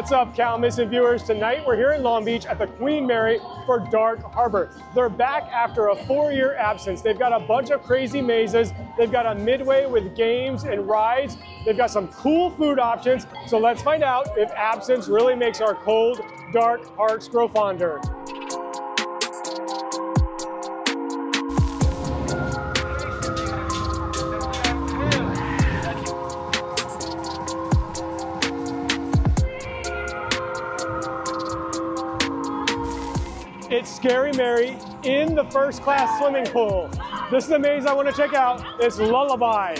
What's up, Cow Missing viewers? Tonight we're here in Long Beach at the Queen Mary for Dark Harbor. They're back after a 4-year absence. They've got a bunch of crazy mazes. They've got a midway with games and rides. They've got some cool food options. So let's find out if absence really makes our cold, dark hearts grow fonder. It's Scary Mary in the first class swimming pool. This is the maze I want to check out. It's Lullaby.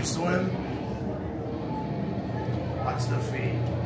you swim. Watch the feet.